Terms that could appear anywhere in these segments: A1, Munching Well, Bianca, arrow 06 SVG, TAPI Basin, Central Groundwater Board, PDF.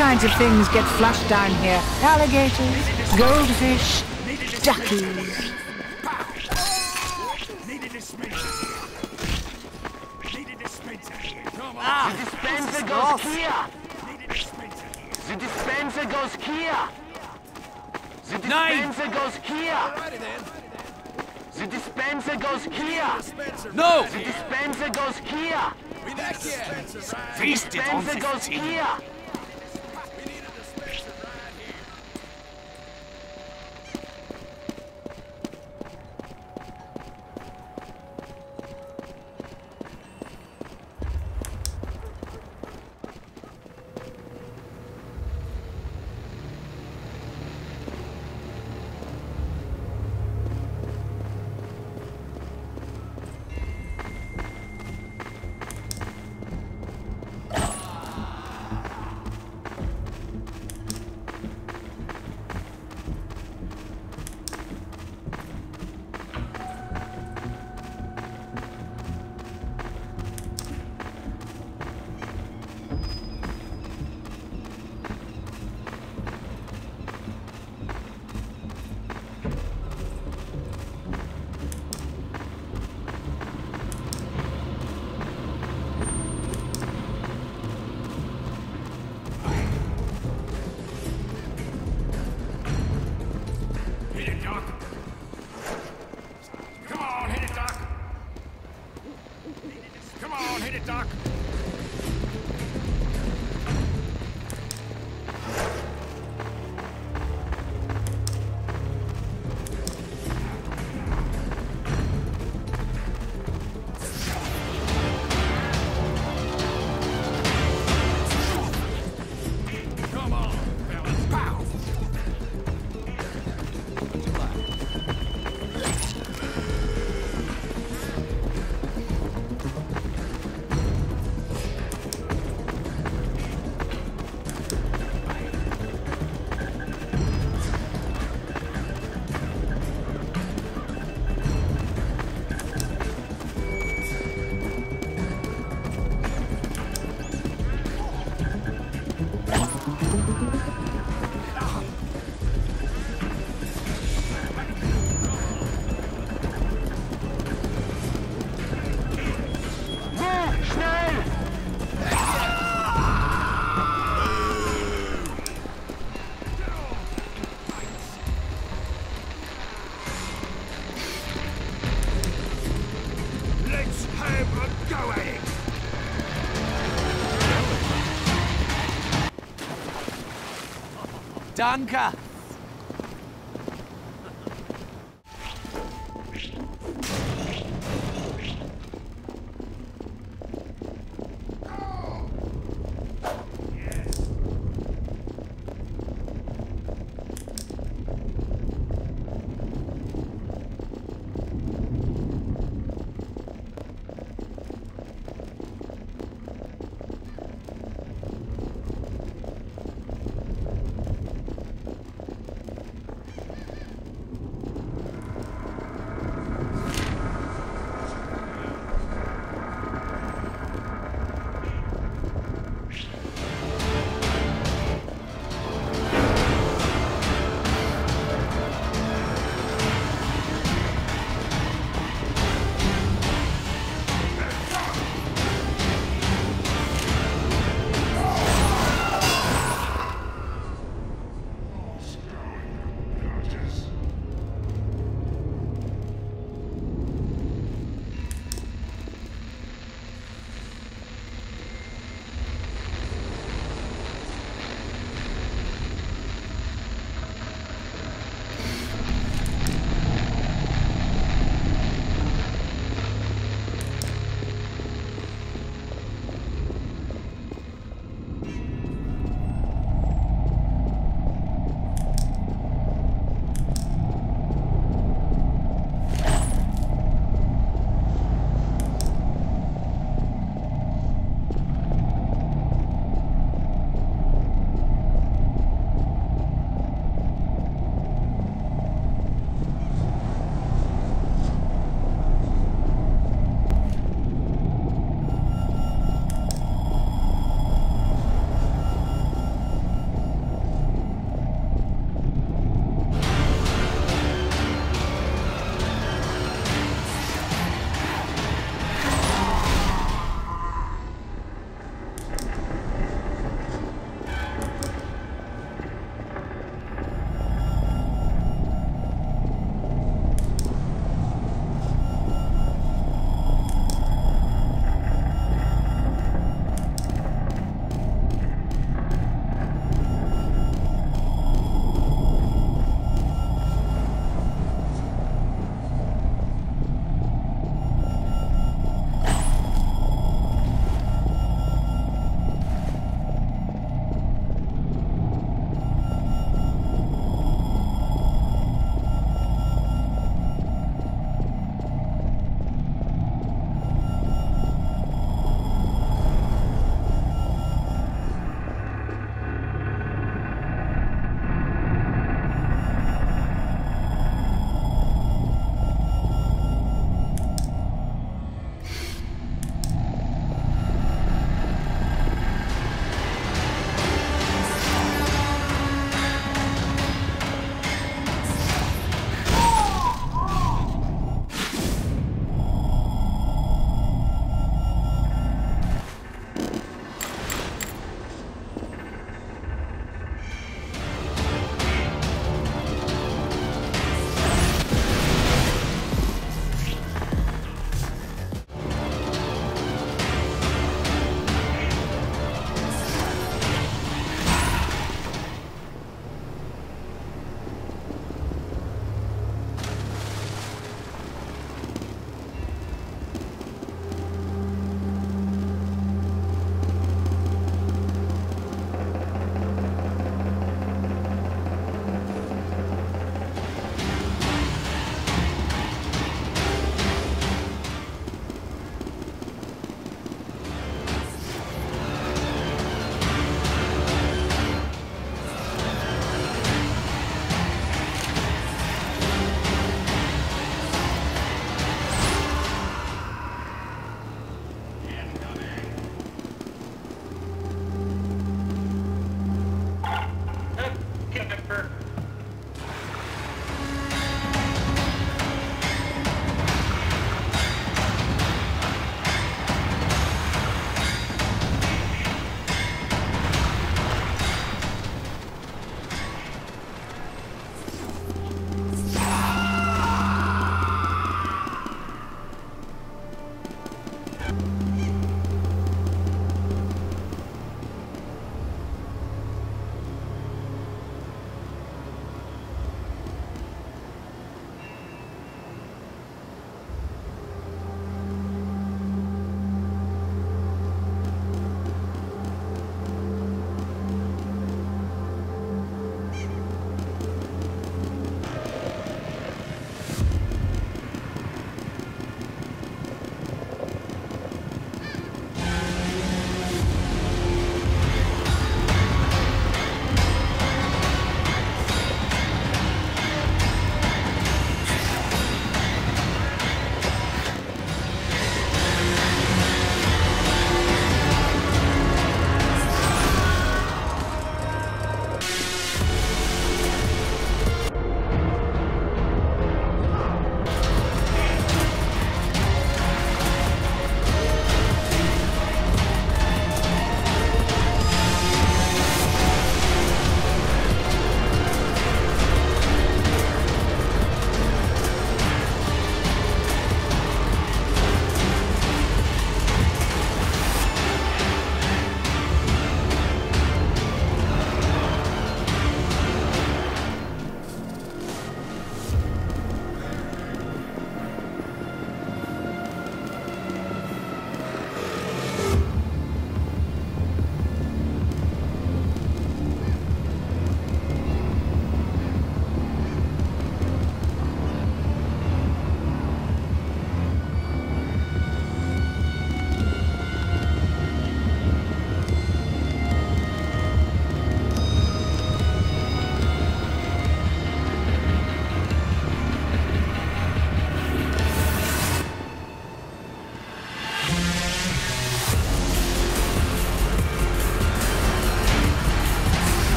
kinds of things get flushed down here. Alligators, goldfish, duckies. Ah, the dispenser goes here. The dispenser goes here. The dispenser goes here. The dispenser goes here! No! The dispenser goes here! We need a dispenser right here! The dispenser goes here! We need a dispenser right Bianca!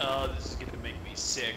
This is gonna make me sick.